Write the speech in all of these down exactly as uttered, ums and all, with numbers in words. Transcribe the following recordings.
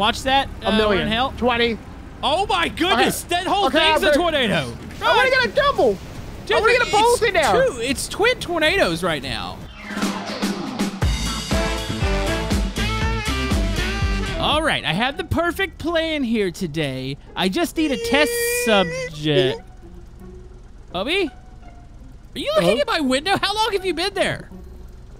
Watch that. Uh, a million. Hell. twenty. Oh my goodness. Right. That whole okay, thing's I'm a tornado. I want to get a double. Dude, I want to get a both in there. Two, it's twin tornadoes right now. All right, I have the perfect plan here today. I just need a test subject. Obi? Are you looking oh. at my window? How long have you been there?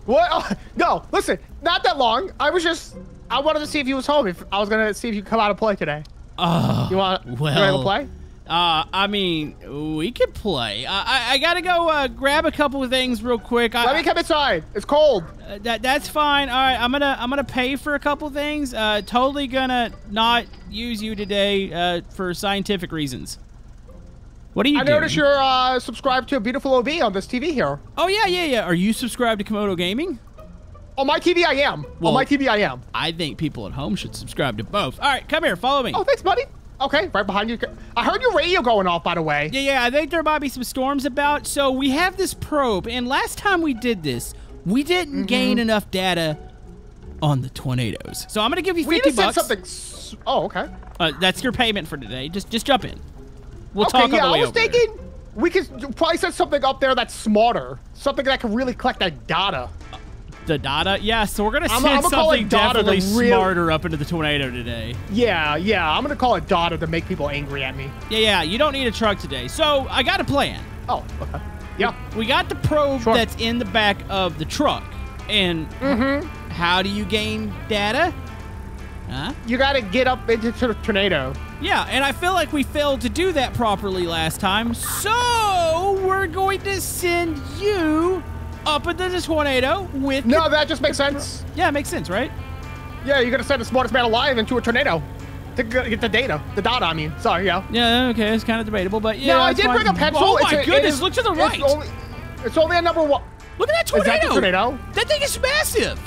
What? Oh, no, listen, not that long. I was just, I wanted to see if you was home. If I was going to see if you come out and play today. Oh, you want well, to play? Uh, I mean, we could play. I, I, I got to go uh, grab a couple of things real quick. Let I, me come inside. It's cold. Uh, that that's fine. All right, I'm gonna I'm gonna pay for a couple things. Uh, totally gonna not use you today uh, for scientific reasons. What are you? I doing? noticed you're uh, subscribed to BeautifulOB on this T V here. Oh yeah, yeah, yeah. Are you subscribed to Camodo Gaming? On my T V, I am. Well, on my T V, I am. I think people at home should subscribe to both. All right, come here, follow me. Oh, thanks, buddy. Okay, right behind you. I heard your radio going off, by the way. Yeah, yeah. I think there might be some storms about. So we have this probe, and last time we did this, we didn't mm-hmm. gain enough data on the tornadoes. So I'm gonna give you fifty we bucks. Something. Oh, okay. Uh, that's your payment for today. Just, just jump in. We'll okay, talk. Yeah, I was thinking there. we could probably set something up there that's smarter, something that can really collect that data. Uh, the data, yeah. So we're gonna send I'm, I'm gonna something definitely smarter real... up into the tornado today. Yeah, yeah. I'm gonna call it data to make people angry at me. Yeah, yeah. You don't need a truck today. So I got a plan. Oh, okay. Yeah. We got the probe sure. that's in the back of the truck. And mm-hmm. how do you gain data? Huh? You got to get up into the tornado. Yeah, and I feel like we failed to do that properly last time. So we're going to send you up into the tornado with... No, that just makes sense. Yeah, it makes sense, right? Yeah, you're going to send the smartest man alive into a tornado. To get the data, the data I mean. Sorry, yeah. Yeah, okay, it's kind of debatable, but yeah. No, I did bring a pencil. Oh my goodness, look to the right. It's only, it's only a number one. Look at that tornado. Is that the tornado? That thing is massive.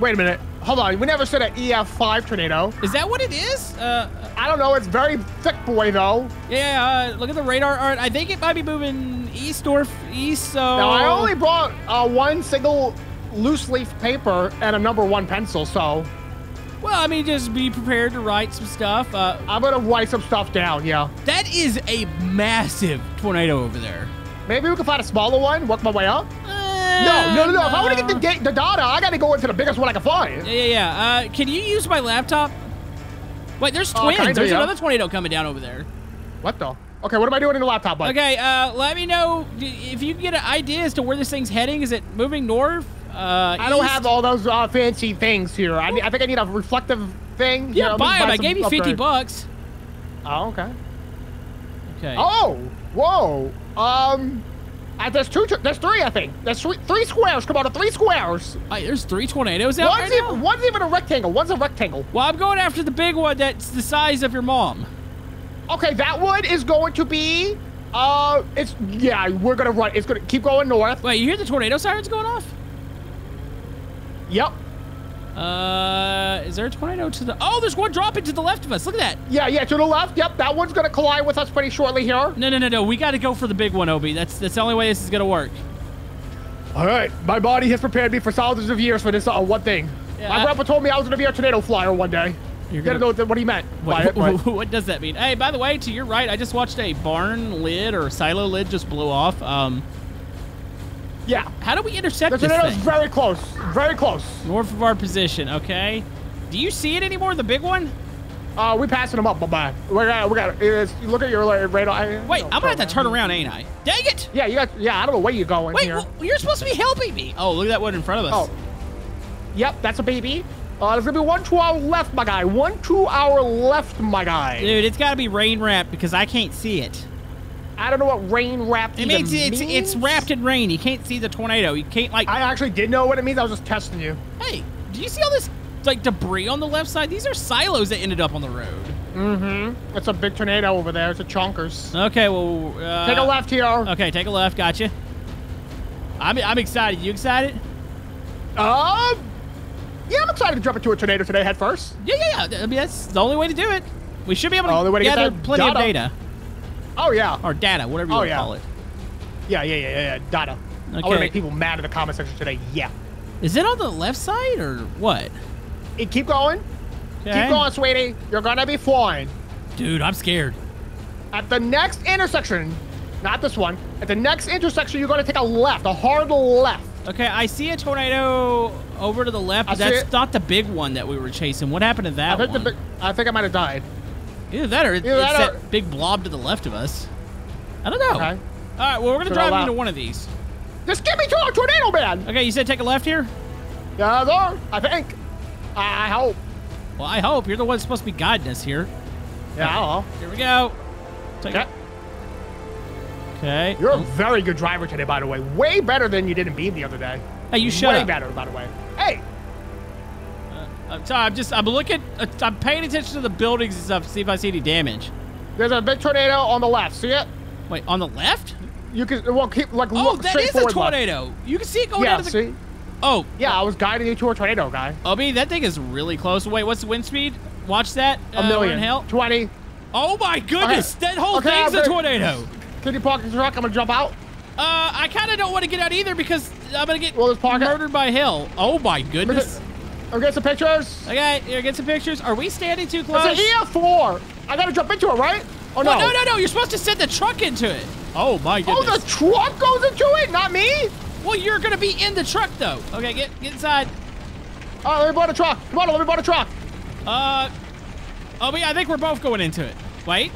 Wait a minute, hold on. We never said an E F five tornado. Is that what it is? Uh, I don't know, it's very thick boy though. Yeah, uh, look at the radar art. I think it might be moving east or east, so. No, I only brought uh, one single loose leaf paper and a number one pencil, so. Well, I mean, just be prepared to write some stuff. Uh, I'm going to write some stuff down, yeah. That is a massive tornado over there. Maybe we can find a smaller one, work my way up. Uh, no, no, no, no. Uh, if I want to get the, the data, I got to go into the biggest one I can find. Yeah, yeah, yeah. Uh, can you use my laptop? Wait, there's twins. Uh, kinda, there's yeah. another tornado coming down over there. What the? Okay, what am I doing in the laptop, bud? Okay, uh, let me know if you can get an idea as to where this thing's heading. Is it moving north? Uh, I don't east? have all those uh, fancy things here. I, I think I need a reflective thing. Yeah, yeah buy them. I gave you fifty upgrade. bucks. Oh, okay. Okay. Oh, whoa. Um, I, there's two. There's three. I think. There's three, three squares. Come on, three squares. Right, there's three tornadoes out one's right even, now? One's even a rectangle. One's a rectangle. Well, I'm going after the big one that's the size of your mom. Okay, that one is going to be. Uh, it's yeah. We're gonna run. It's gonna keep going north. Wait, you hear the tornado sirens going off? Yep. Uh, is there a tornado to the... Oh, there's one dropping to the left of us. Look at that. Yeah, yeah, to the left. Yep, that one's going to collide with us pretty shortly here. No, no, no, no. We got to go for the big one, Obi. That's that's the only way this is going to work. All right. My body has prepared me for thousands of years for this uh, one thing. Yeah, My I... grandpa told me I was going to be a tornado flyer one day. You're going to know what he meant. Wait, by it, what does that mean? Hey, by the way, to your right, I just watched a barn lid or silo lid just blow off. Um... Yeah. How do we intercept this thing? The tornado's very close. Very close. North of our position, okay. Do you see it anymore, the big one? Uh, we're passing them up, bye-bye. We got, we got it. Look at your radar. Wait, I'm gonna have to turn around, ain't I? Dang it! Yeah, you got, yeah, I don't know where you're going Wait, here. Wait, well, you're supposed to be helping me. Oh, look at that one in front of us. Oh. Yep, that's a baby. Uh, there's gonna be one to our left, my guy. One to our left, my guy. Dude, it's gotta be rain wrapped because I can't see it. I don't know what rain wrapped it means. It's, it's wrapped in rain. You can't see the tornado. You can't like. I actually did know what it means. I was just testing you. Hey, do you see all this like debris on the left side? These are silos that ended up on the road. Mm-hmm. That's a big tornado over there. It's a chonkers. Okay, well. Uh, take a left here. Okay, take a left. Gotcha. I'm I'm excited. You excited? Um. Uh, yeah, I'm excited to jump into a tornado today head first. Yeah, yeah, yeah. I mean, that's the only way to do it. We should be able to, to gather get plenty data. of data. Oh, yeah. Or data, whatever you oh, want to yeah. call it. Yeah, yeah, yeah, yeah, data. Okay. I want to make people mad in the comment section today, yeah. Is it on the left side or what? It keep going. Okay. Keep going, sweetie. You're going to be flying. Dude, I'm scared. At the next intersection, not this one, at the next intersection, you're going to take a left, a hard left. Okay, I see a tornado over to the left, but that's it. Not the big one that we were chasing. What happened to that I think one? The big, I think I might have died. Either that or Either it's that, or... that big blob to the left of us. I don't know. Okay. All right, well, we're going to drive into one of these. Just get me to our tornado, man. Okay, you said take a left here? Yeah, there, I think. I hope. Well, I hope. You're the one supposed to be guiding us here. Yeah, all right. Here we go. Take okay. It. Okay. You're oh. a very good driver today, by the way. Way better than you did in Beam the other day. Hey, you shut Way up. Way better, by the way. Hey. Uh, I'm sorry. I'm just, I'm looking, uh, I'm paying attention to the buildings and stuff to see if I see any damage. There's a big tornado on the left. See it? Wait, on the left? You can, well, keep, like, oh, look straight forward. Oh, that is a tornado. Left. You can see it going yeah, down to the... Yeah, see? Oh. Yeah, I was guiding you to a tornado, guy. O B, that thing is really close. Wait, what's the wind speed? Watch that. A uh, million. Hell. twenty. Oh, my goodness. Okay. That whole okay, thing's I'm a tornado. Can you park the truck? I'm going to jump out. Uh, I kind of don't want to get out either because I'm going to get well, murdered by hell. Oh, my goodness. I'll get some pictures. Okay, here, get some pictures. Are we standing too close? It's an E F four. I got to jump into it, right? Oh, no. No, no, no, no. You're supposed to send the truck into it. Oh, my goodness. Oh, the truck goes into it, not me? Well, you're going to be in the truck, though. Okay, get, get inside. All right, let me buy the truck. Come on, let me buy the truck. Uh, oh, yeah, I think we're both going into it. Wait,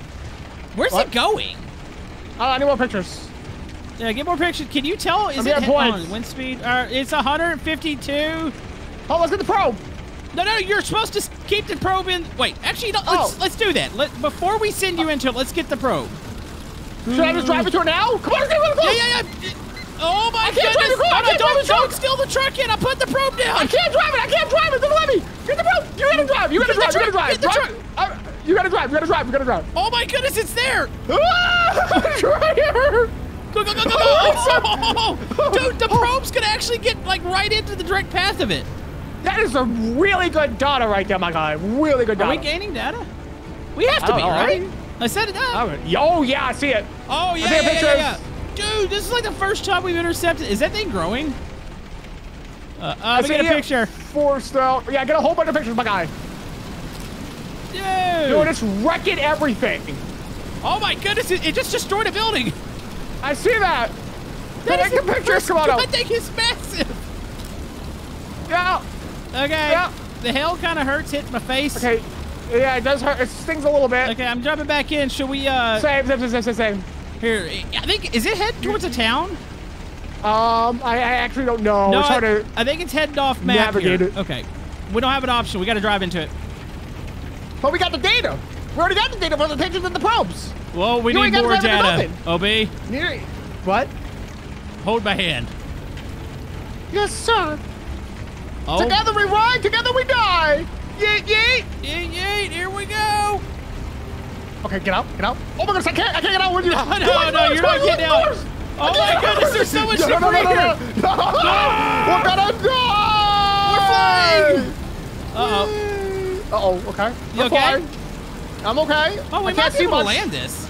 where's what? it going? Uh, I need more pictures. Yeah, get more pictures. Can you tell? Is it on wind speed? Uh, it's one hundred fifty-two. Oh, let's get the probe. No, no, you're supposed to keep the probe in. Wait, actually, no, oh. let's let's do that. Let, before we send you into it, let's get the probe. Should I just drive it to her now? Come on, let's get the yeah, yeah, yeah. Oh my goodness! I can't drive I I don't, drive don't steal the truck in! I put the probe down! I can't drive it! I can't drive it! Don't let me! Get the probe! You gotta drive! You gotta drive! You gotta drive! drive. Uh, you gotta drive! You gotta drive! You gotta drive! Oh my goodness! It's there! It's right here! Go go go go go! Oh, oh, oh. Dude, the probe's gonna actually get like right into the direct path of it. That is a really good data right there, my guy. Really good data. Are we gaining data? We have to be, right? right? I set it up. Right. Oh yeah, I see it. Oh yeah, I see yeah, yeah, yeah, yeah. Dude, this is like the first time we've intercepted. Is that thing growing? Uh, uh, get a picture. Four star. Yeah, I got a whole bunch of pictures, my guy. Dude. Dude, it's wrecking everything. Oh my goodness, it, it just destroyed a building. I see that. That is the pictures. Come on out. That thing is massive. Yeah. Okay. Yeah. The hell kind of hurts hitting my face. Okay. Yeah, it does hurt. It stings a little bit. Okay, I'm jumping back in. Should we, uh... Same, same, same, same, same. Here, I think, is it heading towards a town? Um, I, I actually don't know. No, it's hard I, to I think it's heading off map navigate here. It. Okay. We don't have an option. We got to drive into it. But we got the data. We already got the data for the pictures and the probes. Well, we you need more data. O B? What? Hold my hand. Yes, sir. Oh. Together we ride, together we die. Yeet, yeet. Yeet, yeet. Here we go. Okay, get out, get out. Oh my goodness, I can't, I can't get out with you. No, no, no, no, you're not getting out. Oh my goodness, there's so much debris here. We're gonna die. We're flying. Uh-oh. Uh-oh, okay. You okay? I'm okay. Oh, we might be able to land this.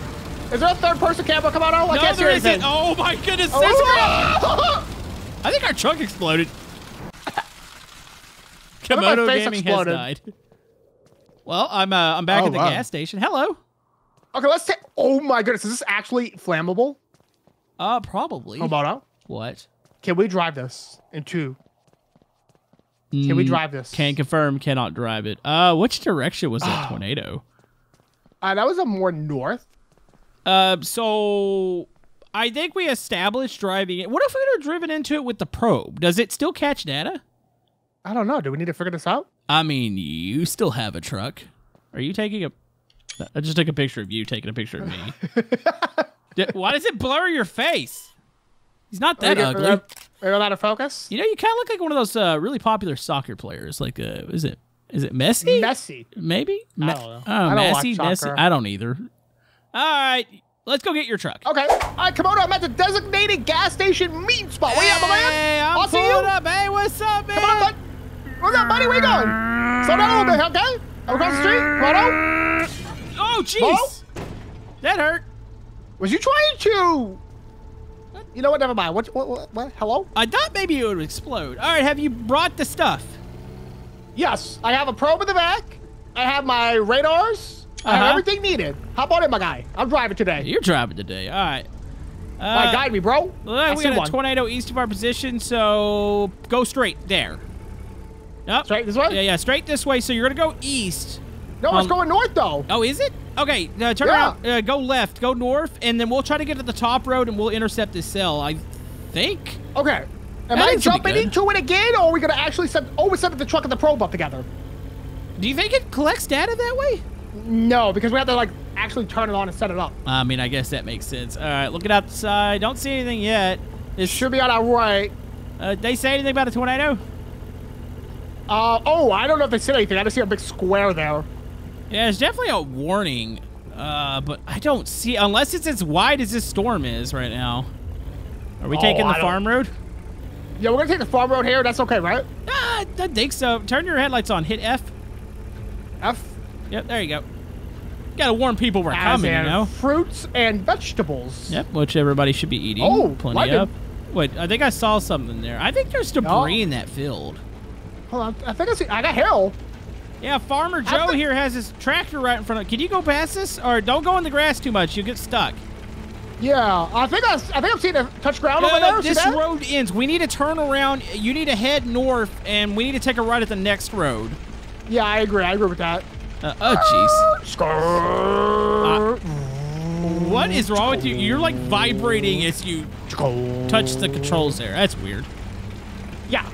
Is there a third person camera? Come on out. I can't see anything. Oh my goodness. I think our truck exploded. Camodo Gaming has died. Well, I'm, uh, I'm back at the gas station. Hello. Okay, let's take. Oh my goodness, is this actually flammable? Uh, probably. Camodo? What? Can we drive this in two? Mm, can we drive this? Can't confirm. Cannot drive it. Uh, which direction was that tornado? Uh, that was a more north. Uh, so I think we established driving it. What if we were driven into it with the probe? Does it still catch data? I don't know. Do we need to figure this out? I mean, you still have a truck. Are you taking a? I just took a picture of you taking a picture of me. Why does it blur your face? He's not that ugly. Are you out of focus? You know, you kind of look like one of those uh, really popular soccer players. Like, uh, is it is it Messi? Messi. Maybe? I don't know. Oh, I don't Messi, watch Messi. I don't either. All right. Let's go get your truck. Okay. All right, Camodo, I'm at the designated gas station meeting spot. Where you at, my man? I'll see you. Up. Hey, what's up, man? Come on, bud. What's up, buddy? Where you going? Slow down a little bit, okay? I'm across the street. Camodo? Oh, jeez. That hurt. Was you trying to... What? You know what? Never mind. What, what, what, what? Hello? I thought maybe it would explode. All right. Have you brought the stuff? Yes. I have a probe in the back. I I have my radars. Uh-huh. I have everything needed. How about it, my guy? I'm driving today. You're driving today. All right. Uh, well, guide me, bro. Well, I we got a one. tornado east of our position, so go straight there. Nope. Straight this way? Yeah, yeah, straight this way. So you're going to go east. No, um, it's going north, though. Oh, is it? Okay, uh, turn yeah. around. Uh, go left. Go north, and then we'll try to get to the top road, and we'll intercept this cell, I think. Okay. Am that I jumping into it again, or are we going to actually set, oh, set up the truck and the probe up together? Do you think it collects data that way? No, because we have to, like, actually turn it on and set it up. I mean, I guess that makes sense. All right, looking outside. Don't see anything yet. This should be on our right. Uh, did they say anything about a tornado? Uh, oh, I don't know if they said anything. I just see a big square there. Yeah, it's definitely a warning, uh, but I don't see, unless it's as wide as this storm is right now. Are we oh, taking the I farm don't... road? Yeah, we're going to take the farm road here. That's okay, right? Ah, I think so. Turn your headlights on. Hit F. F? Yep, there you go. Gotta warn people we're As coming, you know? Fruits and vegetables. Yep, which everybody should be eating. Oh, plenty of. Wait, I think I saw something there. I think there's debris no. in that field. Hold on, I think I see, I got hail. Yeah, Farmer Joe here has his tractor right in front of him. Can you go past this? Or don't go in the grass too much, you get stuck. Yeah, I think, I, I think I'm seeing a touch ground no, over there. No, this road ends. We need to turn around. You need to head north, and we need to take a right at the next road. Yeah, I agree. I agree with that. Uh, oh, jeez. Uh, what is wrong with you? You're, like, vibrating as you touch the controls there. That's weird. Yeah.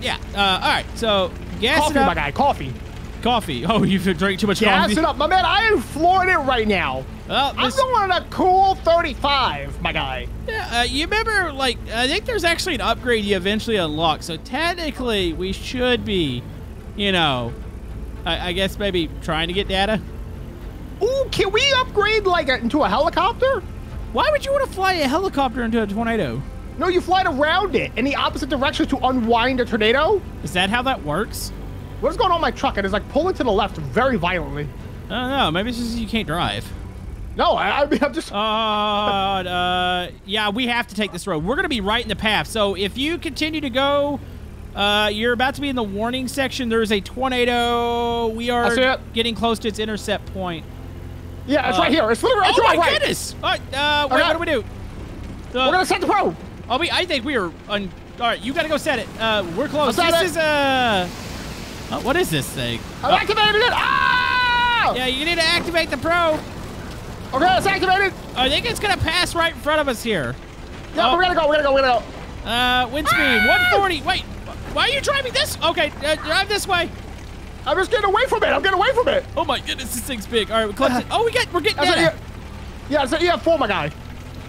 Yeah. Uh, all right. So, gas coffee, it up. Coffee, my guy. Coffee. Coffee. Oh, you've drank too much gas coffee. Gas it up. My man, I am flooring it right now. Well, I'm going on a cool thirty-five, my guy. Yeah. Uh, you remember, like, I think there's actually an upgrade you eventually unlock. So, technically, we should be, you know... I guess maybe trying to get data. Ooh, can we upgrade like a, into a helicopter? Why would you want to fly a helicopter into a tornado? No, you fly it around it in the opposite direction to unwind a tornado. Is that how that works? What's going on with my truck? It is like pulling to the left very violently. I don't know. Maybe it's just you can't drive. No, I, I mean, I'm just... Uh, uh, yeah, we have to take this road. We're going to be right in the path. So if you continue to go... Uh, you're about to be in the warning section. There's a tornado. We are getting close to its intercept point. Yeah, it's uh, right here. It's literally it's oh right. Oh my goodness! All right, uh, wait, right. What do we do? Uh, we're gonna set the probe. Oh, we, I think we are. Un All right, you gotta go set it. Uh, we're close. This it. is uh, oh, what is this thing? I oh. activated it. Ah! Yeah, you need to activate the probe. Okay, it's activated. I think it's gonna pass right in front of us here. Yeah, oh. we're gonna go. We're gonna go. We're gonna go. Uh, wind speed ah! one forty. Wait. Why are you driving this? Okay, uh, drive this way. I'm just getting away from it. I'm getting away from it. Oh my goodness, this thing's big. All right, we collapsed it. Oh, we got, we're getting data. Yeah, it's an E F four, my guy.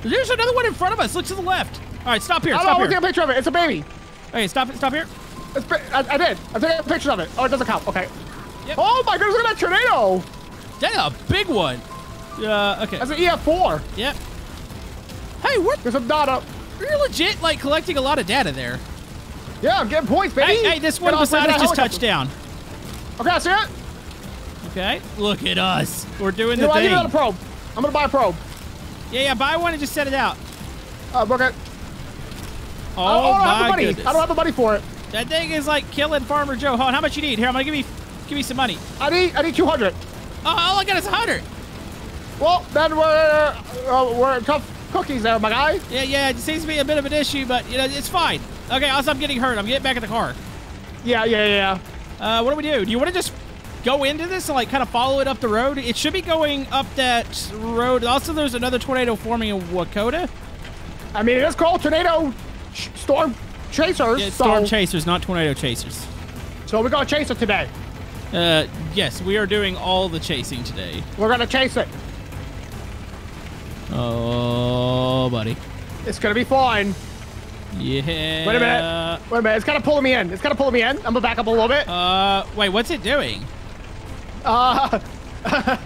There's another one in front of us. Look to the left. All right, stop here. Stop here. I don't know. We're taking a picture of it. It's a baby. Okay, stop it. Stop here. It's, I, I did. I took a picture of it. Oh, it doesn't count. Okay. Yep. Oh my goodness, look at that tornado. That's a big one. Uh, okay. That's an E F four. Yep. Hey, what? There's some data. You're legit, like, collecting a lot of data there. Yeah, I'm getting points, baby. Hey, hey this one beside us just touched down. Okay, I see it. Okay, look at us. We're doing you the thing. I'm gonna buy a probe. I'm gonna buy a probe. Yeah, yeah, buy one and just set it out. Uh, okay. Oh, oh my I goodness! I don't have the money for it. That thing is like killing Farmer Joe. Hold on, how much you need? Here, I'm gonna give me, give me some money. I need, I need two hundred. Oh, all I got is a hundred. Well, then we're, uh, we're tough cookies there, my guy. Yeah, yeah, it seems to be a bit of an issue, but you know, it's fine. Okay, also I'm getting hurt. I'm getting back in the car. Yeah, yeah, yeah. Uh, what do we do? Do you want to just go into this and, like, kind of follow it up the road? It should be going up that road. Also, there's another tornado forming in Wakoda. I mean, it is called Tornado sh Storm Chasers. Yeah, so. Storm Chasers, not Tornado Chasers. So we're going to chase it today. Uh, yes, we are doing all the chasing today. We're going to chase it. Oh, buddy. It's going to be fine. Yeah. Wait a minute. Wait a minute. It's kind of pulling me in. It's kind of pulling me in. I'm gonna back up a little bit. Uh, wait. What's it doing? Uh, I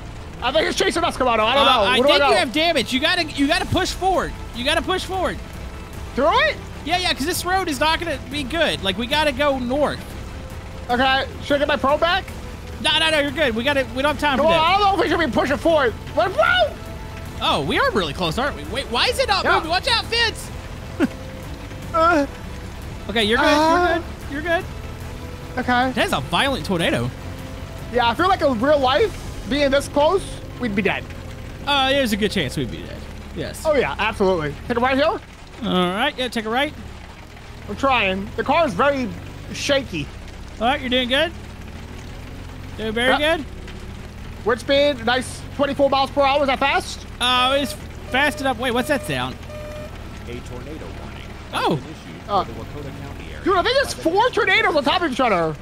think it's chasing us, Camodo. I don't uh, know. I what think do I you have damage. You gotta, you gotta push forward. You gotta push forward. Through it? Yeah, yeah. Because this road is not gonna be good. Like we gotta go north. Okay. Should I get my pro back? No, no, no. You're good. We gotta. We don't have time no, for that. I don't know if we should be pushing forward. But whoa! Oh, we are really close, aren't we? Wait, why is it not yeah. moving? Watch out, Fitz. Uh, okay, you're good. Uh, you're good. You're good. Okay. That is a violent tornado. Yeah, I feel like in real life, being this close, we'd be dead. Uh, there's a good chance we'd be dead. Yes. Oh, yeah, absolutely. Take a right here? All right. Yeah, take a right. I'm trying. The car is very shaky. All right, you're doing good. Doing very yep. good. Wind speed, nice twenty-four miles per hour. Is that fast? Uh, it's fast enough. Wait, what's that sound? A tornado warning. Oh. Uh, dude, I think it's four tornadoes on top of each other.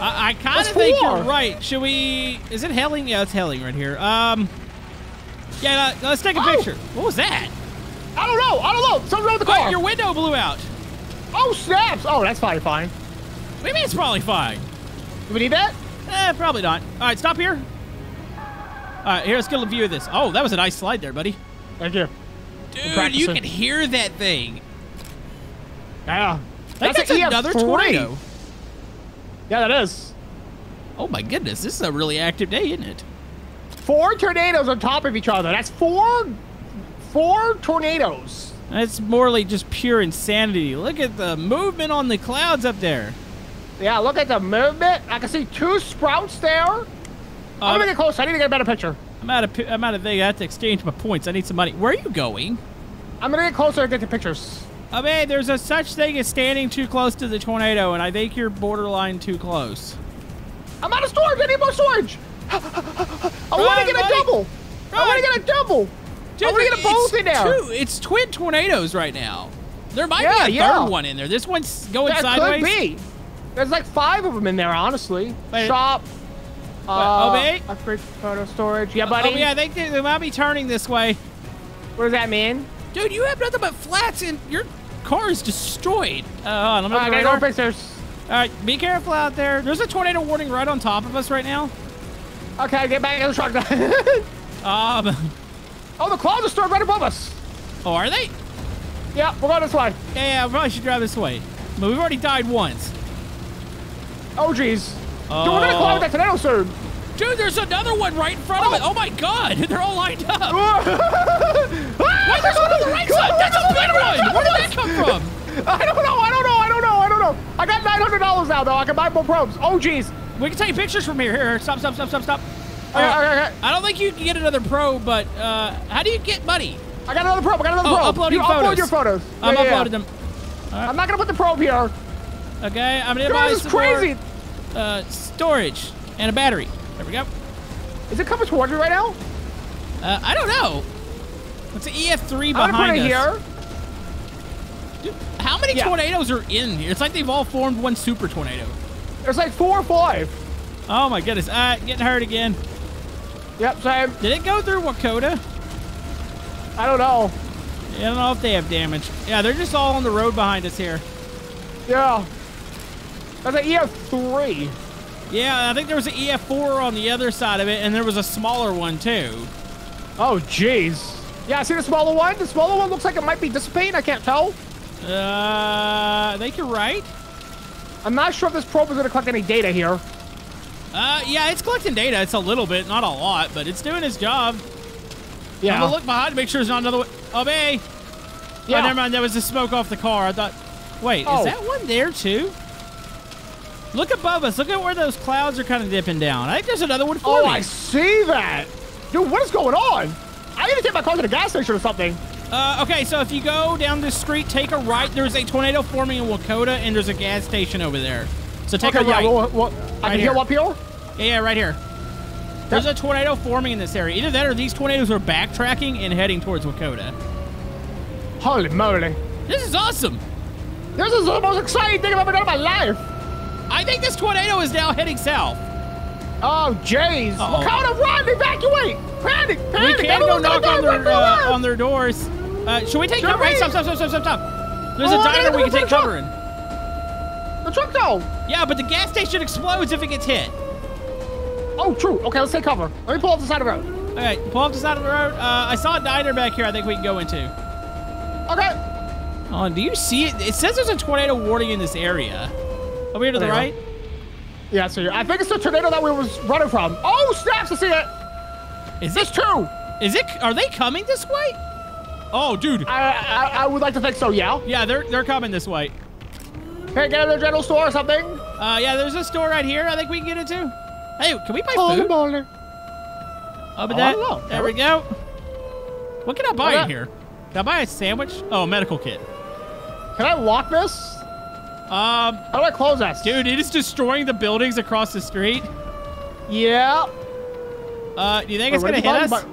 I, I kind of think four. You're right. Should we... Is it hailing? Yeah, it's hailing right here. Um... Yeah, uh, let's take a oh. picture. What was that? I don't know. I don't know. Something wrong with the car. Oh, your window blew out. Oh, snaps. Oh, that's probably fine. What do you mean it's probably fine? Do we need that? Eh, probably not. All right, stop here. All right, here, let's get a view of this. Oh, that was a nice slide there, buddy. Thank you. Dude, you can hear that thing. Yeah. I think that's another tornado. Yeah, that is. Oh, my goodness. This is a really active day, isn't it? Four tornadoes on top of each other. That's four, four tornadoes. That's morally just pure insanity. Look at the movement on the clouds up there. Yeah, look at the movement. I can see two sprouts there. Uh, I'm gonna get close. I need to get a better picture. I'm out of. I'm out of thing. I have to exchange my points. I need some money. Where are you going? I'm gonna get closer and get the pictures. I mean, there's a such thing as standing too close to the tornado, and I think you're borderline too close. I'm out of storage. I need more storage. I want to get a double. I want to get a double. I want to get a both in there. Two, it's twin tornadoes right now. There might yeah, be a yeah. third one in there. This one's going that sideways. That could be. There's like five of them in there, honestly. Wait. Shop. Wait, uh, O B? A free photo storage. Yeah, buddy. Uh, O B, I think they, they might be turning this way. What does that mean? Dude, you have nothing but flats and your car is destroyed. Uh, hold on, I'm All right, no All right, be careful out there. There's a tornado warning right on top of us right now. Okay, get back in the truck. um. Oh, the clouds are starting right above us. Oh, are they? Yeah, we're going this way. Yeah, yeah, we probably should drive this way. But we've already died once. Oh, jeez. Uh, Dude, we're going to climb that tornado soon. Dude, there's another one right in front oh. of it. Oh, my God. They're all lined up. Wait, there's one on the right side. That's a big one. Where did that come from? I don't know. I don't know. I don't know. I don't know. I got nine hundred dollars now, though. I can buy more probes. Oh, jeez. We can take pictures from here. Here, stop, stop, stop, stop, stop. Okay, uh, okay, okay. I don't think you can get another probe, but uh, how do you get money? I got another probe. I got another oh, probe. Uploading you photos. Upload your photos. I'm yeah, uploading yeah. them. Right. I'm not gonna put the probe here. Okay, I'm gonna buy some crazy. More, uh, storage and a battery. There we go. Is it coming towards me right now? Uh, I don't know. It's an E F three behind I'm put it us. Here. Dude, how many yeah. tornadoes are in here? It's like they've all formed one super tornado. There's like four or five. Oh my goodness. Uh, getting hurt again. Yep, same. Did it go through Wakoda? I don't know. I don't know if they have damage. Yeah, they're just all on the road behind us here. Yeah. That's an E F three. Yeah, I think there was an E F four on the other side of it, and there was a smaller one too. Oh, jeez. Yeah, I see the smaller one. The smaller one looks like it might be dissipating. I can't tell. Uh, I think you're right. I'm not sure if this probe is going to collect any data here. Uh, yeah, it's collecting data. It's a little bit, not a lot, but it's doing its job. Yeah. I'm going to look behind to make sure there's not another one. Obey! Yeah. Oh, never mind. There was the smoke off the car. I thought, wait, oh. is that one there too? Look above us. Look at where those clouds are kind of dipping down. I think there's another one for Oh, me. I see that. Dude, what is going on? I need to take my car to the gas station or something. Uh, okay, so if you go down this street, take a right. There's a tornado forming in Wakoda, and there's a gas station over there. So take okay, a right. Yeah, we'll, we'll, right I can heal up here? Yeah, yeah, right here. There's yeah. a tornado forming in this area. Either that or these tornadoes are backtracking and heading towards Wakoda. Holy moly. This is awesome. This is the most exciting thing I've ever done in my life. I think this tornado is now heading south. Oh, jeez. Uh-oh. Wakoda, run, evacuate. Panic, panic. We can't go knock on their, uh, on their doors. Uh, should we take cover? Right, stop, stop, stop, stop, stop. There's oh, a diner we can take cover in. The truck, though. Yeah, but the gas station explodes if it gets hit. Oh, true. Okay, let's take cover. Let me pull off the side of the road. All right, pull off the side of the road. Uh, I saw a diner back here I think we can go into. Okay. Oh, do you see it? It says there's a tornado warning in this area. Over here to there the right? Go. Yeah, so I think it's the tornado that we was running from. Oh, snaps, I see it. Is this true? Is it? Are they coming this way? Oh, dude. I, I I would like to think so, yeah. Yeah, they're they're coming this way. Can I get to the general store or something? Uh, yeah, there's a store right here I think we can get into. Hey, can we buy food? Over oh, that. Oh, there we go. What can I buy what in I... here? Can I buy a sandwich? Oh, a medical kit. Can I lock this? Um, How do I close that? Dude, it is destroying the buildings across the street. Yeah. Uh, do you think Wait, it's going to hit us?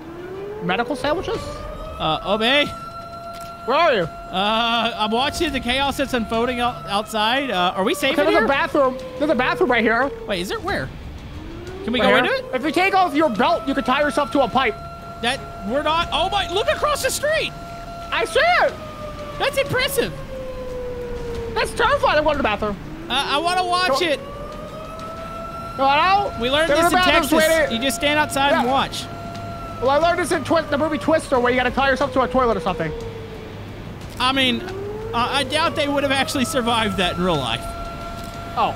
Medical sandwiches? Uh, Obey? Where are you? Uh, I'm watching the chaos that's unfolding out outside. Uh, are we safe okay, in there's here? There's a bathroom. There's a bathroom right here. Wait, is there where? Can we right go here? into it? If you take off your belt, you can tie yourself to a pipe. That, we're not. Oh my, look across the street. I see it. That's impressive. That's terrifying. I'm going to the bathroom. Uh, I want to watch go, it. Go out. We learned go this in Texas. Sweetie. You just stand outside yeah. and watch. Well, I learned this in twi the movie Twister, where you got to tie yourself to a toilet or something. I mean, uh, I doubt they would have actually survived that in real life. Oh.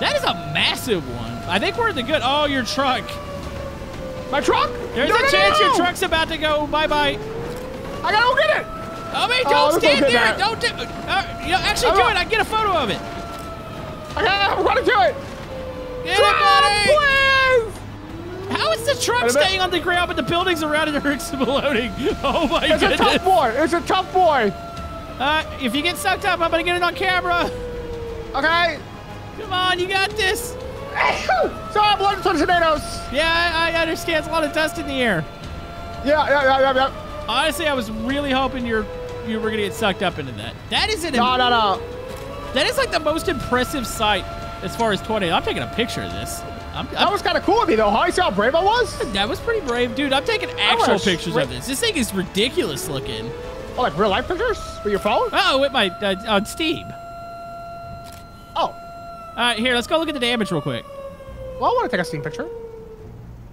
That is a massive one. I think we're in the good. Oh, your truck. My truck? There's no, a no, chance no. your truck's about to go bye-bye. I gotta go get it. I mean, don't oh, stand there. That. Don't do it. Uh, you know, actually, I'm do not... it. I get a photo of it. I gotta run into it. Get truck, it, please. How is the truck staying on the ground, but the buildings around it are exploding? Oh, my it's goodness. It's a tough boy. It's a tough boy. Uh, if you get sucked up, I'm gonna get it on camera. Okay. Come on, you got this. Sorry, I'm loading some tomatoes. Yeah, I, I understand. It's a lot of dust in the air. Yeah, yeah, yeah, yeah, yeah. Honestly, I was really hoping you're you were gonna get sucked up into that. That is an no, no, no. That is like the most impressive sight as far as twenty. I'm taking a picture of this. I'm, I'm, that was kind of cool of me, though. Huh? You see how brave I was? That was pretty brave, dude. I'm taking actual pictures of this. This thing is ridiculous looking. Oh, like real life pictures with your phone? Oh, with my uh, on Steam. Oh. All right, here. Let's go look at the damage real quick. Well, I want to take a Steam picture.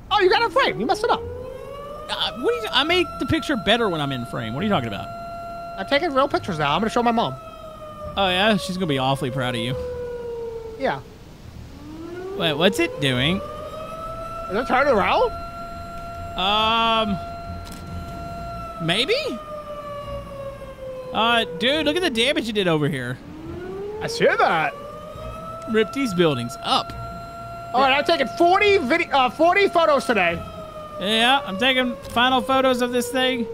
Oh, you got in frame. You messed it up. Uh, what do you? I made the picture better when I'm in frame. What are you talking about? I'm taking real pictures now. I'm gonna show my mom. Oh yeah, she's gonna be awfully proud of you. Yeah. Wait, what's it doing? Is it turning around? Um. Maybe. Uh, dude, look at the damage you did over here. I see that. Rip these buildings up. All right, I'm taking forty video, uh, forty photos today. Yeah, I'm taking final photos of this thing.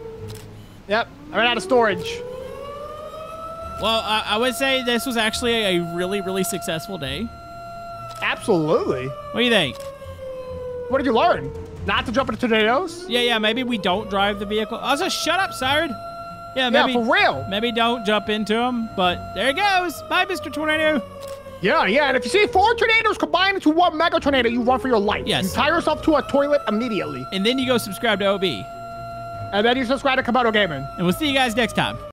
Yep, I ran out of storage. Well, I, I would say this was actually a really, really successful day. Absolutely. What do you think? What did you learn? Not to jump into tornadoes? Yeah, yeah, maybe we don't drive the vehicle. Also, shut up, Siren. Yeah, maybe, yeah, for real. Maybe don't jump into him, but there it goes. Bye, Mister Tornado. Yeah, yeah, and if you see four tornadoes combined into one mega tornado, you run for your life. Yes. You tie yourself to a toilet immediately. And then you go subscribe to O B. And then you subscribe to Camodo Gaming. And we'll see you guys next time.